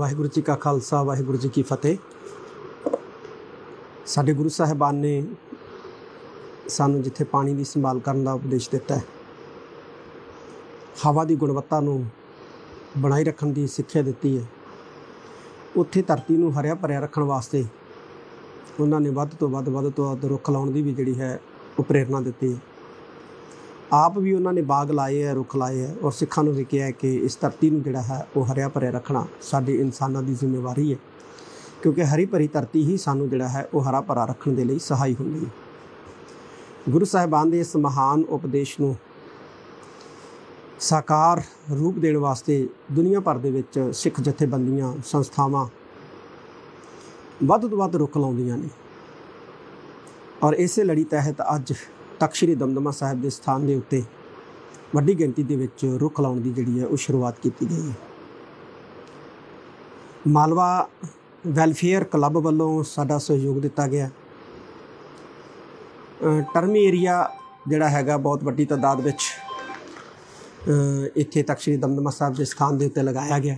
ਵਾਹਿਗੁਰੂ जी का खालसा वाहिगुरु जी की फतेह। साढ़े गुरु साहबान ने सानू जिथे पानी की संभाल करने का उपदेश दिता है, हवा की गुणवत्ता बनाई रखने की सिक्ख्या दी है, उत्थे धरती को हरिया भरिया रखने वास्ते उन्होंने वध तो वध रुख लाने की भी जी है प्रेरणा दी है। आप भी उन्होंने बाग लाए है, रुख लाए है और सिखा भी कहा है कि इस धरती को जोड़ा है वो हरिया भरिया रखना साढ़े इंसानों की जिम्मेवारी है, क्योंकि हरी भरी धरती ही सानू जोड़ा है वो हरा भरा रखने के लिए सहाय होंगी है। गुरु साहिबान के इस महान उपदेश को साकार रूप देने वास्ते दुनिया भर के सिख जथेबंदियां संस्थावां वध तो वध रुख लाउंदियां ने और इसे लड़ी तहत अज तक श्री दमदमा साहब के स्थान के उत्ते वड्डी गिणती के रुख लाने की जिहड़ी है वो शुरुआत की गई है। मालवा वैलफेयर क्लब वालों साडा सहयोग दिता गया। टर्मी एरिया जिहड़ा हैगा बहुत वड्डी तादाद में इत्थे तक श्री दमदमा साहब के स्थान के उत्ते लगाया गया।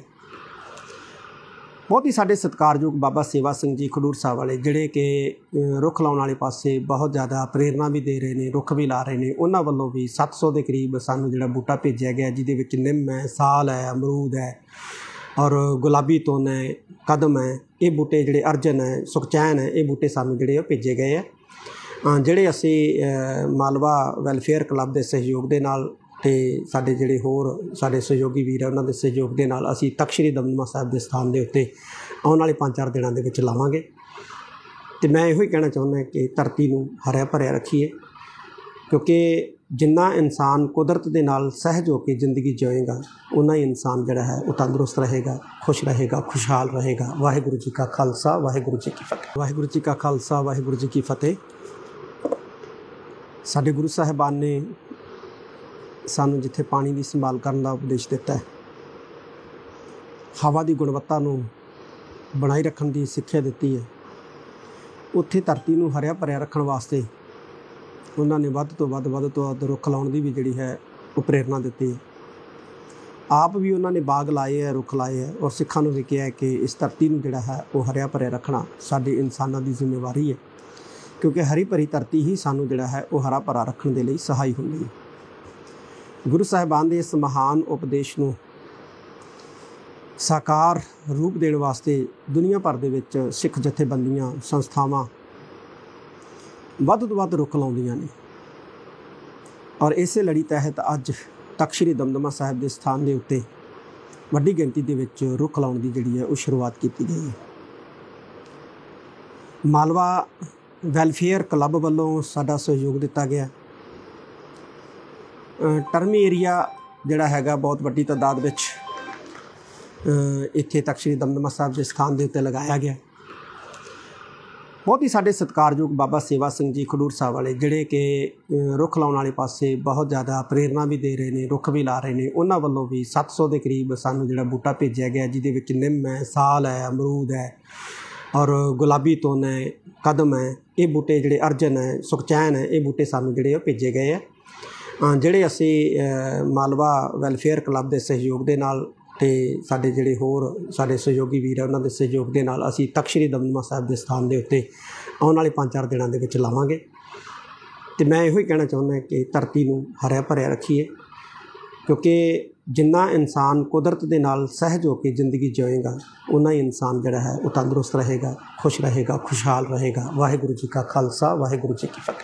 बहुत ही साढ़े सत्कारयोग बाबा सेवा सिंह जी खडूर साहब वाले जिहड़े कि रुख लाने वाले पासे बहुत ज़्यादा प्रेरणा भी दे रहे हैं, रुख भी ला रहे हैं, उन्होंने वालों भी 700 के करीब सानू जिहड़ा बूटा भेजा गया जिहदे विच निम है, साल है, अमरूद है और गुलाबी तोन है, कदम है, ये बूटे जिहड़े अर्जन है, सुखचैन है, ये बूटे सानू जिहड़े भेजे गए हैं जिहड़े असी मालवा वैलफेयर क्लब के सहयोग के नाल ते साडे जिहड़े होर साडे सहयोगी वीर उन्हां दे सहयोग दे नाल असीं तख्त श्री दमदमा साहब दे स्थान दे उत्ते आउण वाले 5-4 दिनां दे विच लावांगे। ते मैं इहो ही कहना चाहुंदा कि धरती नूं हरिया भरिया रखीए, क्योंकि जिन्ना इंसान कुदरत दे नाल सहज होकर जिंदगी जीएगा उन्ना ही इंसान जिहड़ा है वो तंदुरुस्त रहेगा, खुश रहेगा, खुशहाल रहेगा। वाहिगुरू जी का खालसा वाहिगुरू जी की फतेह। वाहिगुरू जी का खालसा वाहिगुरू जी की फतेह। साडे गुरु साहिबान ने सानू जिथे पानी की संभाल करने का उपदेश दिता है, हवा की गुणवत्ता बनाई रखने की सिक्ख्या दी है, उत्थे धरती को हरिया भरिया रखने वास्ते उन्होंने वध तो वध रुख लाने की भी जी है प्रेरणा दी है। आप भी उन्होंने बाग लाए है, रुख लाए है और सिखा भी कहा है कि इस धरती को जोड़ा है वो हरिया भरिया रखना साढ़े इंसानों की जिम्मेवारी है, क्योंकि हरी भरी धरती ही सानू जोड़ा है वो हरा भरा रखने के लिए सहाय होंगी है। गुरु साहिबान के इस महान उपदेश को साकार रूप देने वास्ते दुनिया भर के सिख जथेबंदियां संस्थावां वध तो वध रुख लाउंदियां ने और इसे लड़ी तहत अज तक श्री दमदमा साहब के स्थान के उत्ते वड्डी गिणती के रुख लाने की जिहड़ी है वो शुरुआत की गई है। मालवा वैलफेयर क्लब वालों साडा सहयोग दिता गया। टर्मी एरिया जोड़ा हैगा बहुत वड्डी तादाद में इत्थे तक श्री दमदमा साहब के स्थान के उत्ते लगाया गया। बहुत ही साढ़े सत्कारयोग बाबा सेवा सिंह जी खडूर साहब वाले जिहड़े कि रुख लाने वाले पासे बहुत ज़्यादा प्रेरणा भी दे रहे हैं, रुख भी ला रहे हैं, उन्होंने वालों भी 700 के करीब सानू जिहड़ा बूटा भेजा गया जिहदे विच निम है, साल है, अमरूद है और गुलाबी तोन है, कदम है, ये बूटे जिहड़े अर्जन है, सुखचैन है, ये बूटे सानू जिहड़े भेजे गए हैं जिहड़े असी मालवा वैलफेयर क्लब के सहयोग के नाल ते साडे जिहड़े होर साडे सहयोगी वीर है उन्हां दे सहयोग दे नाल असीं तख्त श्री दमदमा साहब के स्थान के उत्ते आउण वाले 5-4 दिनां दे विच लावांगे। ते मैं इहो ही कहना चाहुंदा कि धरती नूं हरिया भरिया रखीए, क्योंकि जिन्ना इंसान कुदरत दे नाल सहज होकर जिंदगी जीएगा उन्ना ही इंसान जिहड़ा है वो तंदुरुस्त रहेगा, खुश रहेगा, खुशहाल रहेगा। वाहिगुरू जी का खालसा वाहिगुरू जी की फतेह।